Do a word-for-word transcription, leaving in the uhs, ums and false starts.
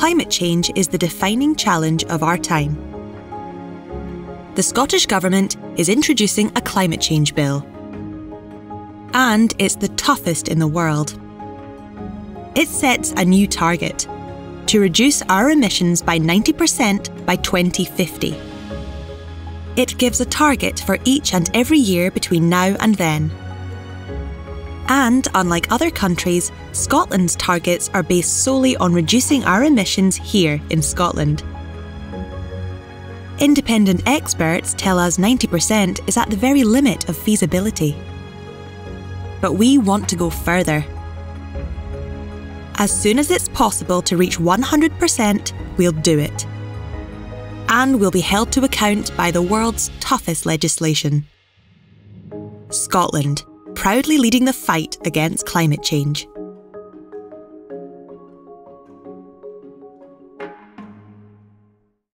climate change is the defining challenge of our time. The Scottish Government is introducing a Climate Change Bill. And it's the toughest in the world. It sets a new target to reduce our emissions by ninety percent by twenty fifty. It gives a target for each and every year between now and then. And unlike other countries, Scotland's targets are based solely on reducing our emissions here in Scotland. Independent experts tell us ninety percent is at the very limit of feasibility. But we want to go further. As soon as it's possible to reach one hundred percent, we'll do it. And we'll be held to account by the world's toughest legislation. Scotland, proudly leading the fight against climate change.